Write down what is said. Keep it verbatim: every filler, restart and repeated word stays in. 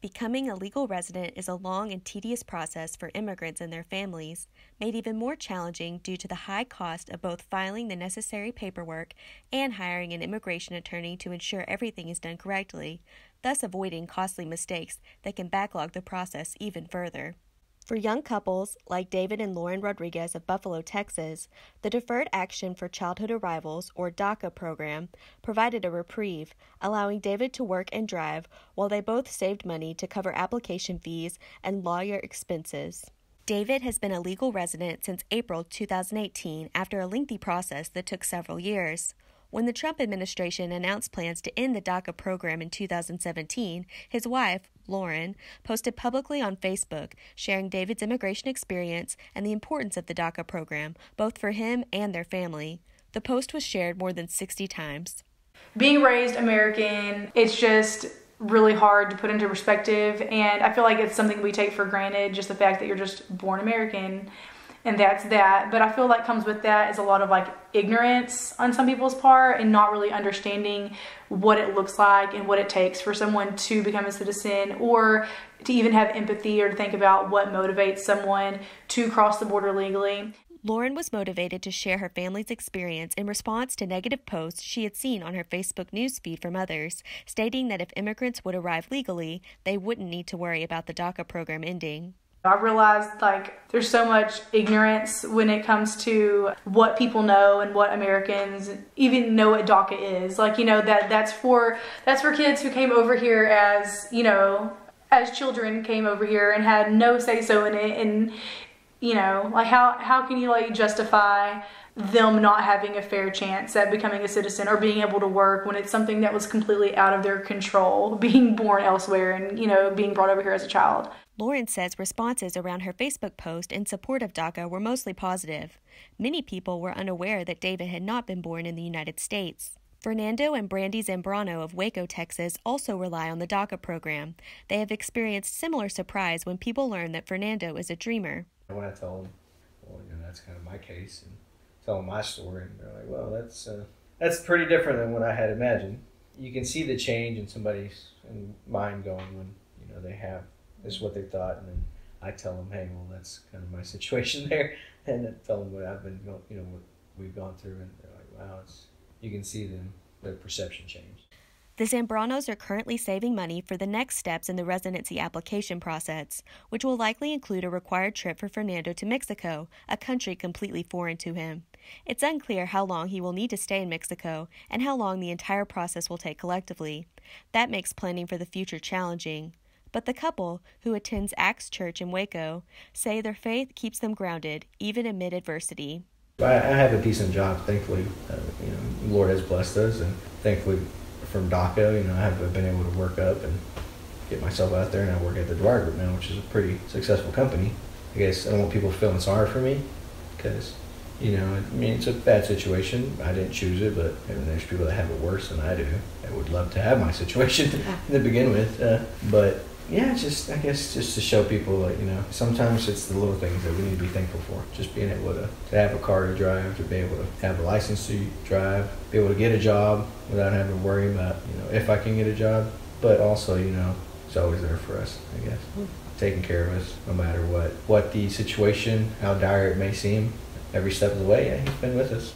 Becoming a legal resident is a long and tedious process for immigrants and their families, made even more challenging due to the high cost of both filing the necessary paperwork and hiring an immigration attorney to ensure everything is done correctly, thus avoiding costly mistakes that can backlog the process even further. For young couples, like David and Lauren Rodriguez of Buffalo, Texas, the Deferred Action for Childhood Arrivals, or DACA program, provided a reprieve, allowing David to work and drive while they both saved money to cover application fees and lawyer expenses. David has been a legal resident since April two thousand eighteen after a lengthy process that took several years. When the Trump administration announced plans to end the DACA program in two thousand seventeen, his wife, Lauren, posted publicly on Facebook, sharing David's immigration experience and the importance of the DACA program, both for him and their family. The post was shared more than sixty times. Being raised American, it's just really hard to put into perspective, and I feel like it's something we take for granted, just the fact that you're just born American. And that's that. But I feel like comes with that is a lot of like ignorance on some people's part and not really understanding what it looks like and what it takes for someone to become a citizen or to even have empathy or to think about what motivates someone to cross the border legally. Lauren was motivated to share her family's experience in response to negative posts she had seen on her Facebook newsfeed from others, stating that if immigrants would arrive legally, they wouldn't need to worry about the DACA program ending. I realized like there's so much ignorance when it comes to what people know and what Americans even know what DACA is. Like, you know, that that's for that's for kids who came over here as, you know, as children came over here and had no say so in it, and you know, like how how can you like justify them not having a fair chance at becoming a citizen or being able to work when it's something that was completely out of their control, being born elsewhere and, you know, being brought over here as a child. Lauren says responses around her Facebook post in support of DACA were mostly positive. Many people were unaware that David had not been born in the United States. Fernando and Brandy Zambrano of Waco, Texas, also rely on the DACA program. They have experienced similar surprise when people learn that Fernando is a dreamer. When I told them, well, you know, that's kind of my case, and tell them my story, and they're like, well, that's, uh, that's pretty different than what I had imagined. You can see the change in somebody's mind going when, you know, they have is what they thought, and then I tell them, hey, well, that's kind of my situation there, and then tell them what I've been, going, you know, what we've gone through, and they're like, wow, it's, you can see them, their perception change. The Zambranos are currently saving money for the next steps in the residency application process, which will likely include a required trip for Fernando to Mexico, a country completely foreign to him. It's unclear how long he will need to stay in Mexico and how long the entire process will take collectively. That makes planning for the future challenging. But the couple, who attends Acts Church in Waco, say their faith keeps them grounded, even amid adversity. I, I have a decent job, thankfully. Uh, you know, the Lord has blessed us, and thankfully from DACA, you know, I have been able to work up and get myself out there, and I work at The Dwyer Group now, which is a pretty successful company. I guess I don't want people feeling sorry for me, because, you know, I mean, it's a bad situation. I didn't choose it, but I mean, there's people that have it worse than I do. I would love to have my situation to begin with, uh, but... yeah, just, I guess, just to show people that, you know, sometimes it's the little things that we need to be thankful for. Just being able to, to have a car to drive, to be able to have a license to drive, be able to get a job without having to worry about, you know, if I can get a job. But also, you know, it's always there for us, I guess, taking care of us no matter what. What the situation, how dire it may seem, every step of the way, yeah, he's been with us.